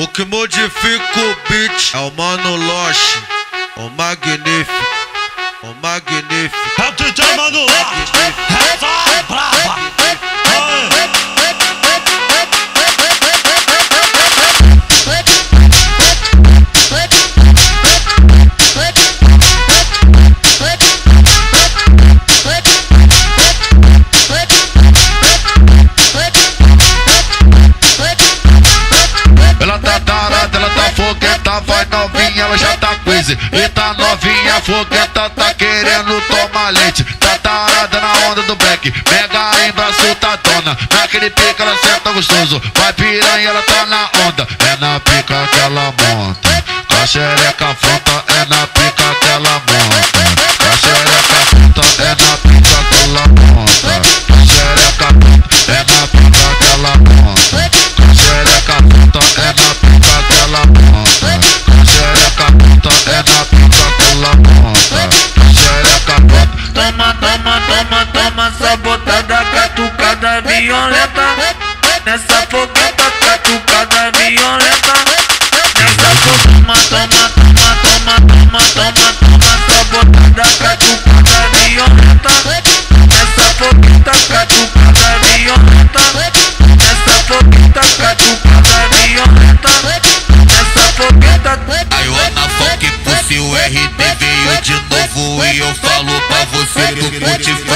O que modifica o beat é o Mano Loche, o magnífico, o magnífico. É o DJ Mano Loche, essa é brava. Vai novinha, ela já tá crazy. E tá novinha, fogueta, tá querendo tomar leite. Tá tarada na onda do black, mega embraço, tá dona. Naquele pica ela senta gostoso, vai piranha, ela tá na onda. É na pica que ela monta, a xereca fronta. É na pica que ela monta, a xereca fronta. É na pica que ela monta, a xereca fronta. É na pica que ela monta, a xereca fronta. É na pica que ela monta, xereca puta, é na pica que ela monta, xereca puta. Toma, toma, toma, toma, sabotada, catucada violenta. Nessa fogueta, catucada violenta. Nessa fogueta, toma, toma, toma, toma, toma, toma, sabotada, catucada violenta. Nessa fogueta, catucada violenta. Nessa fogueta, catucada violenta. Iona Funk, Pussy, o RD veio de novo e eu falo pra você, tu curte.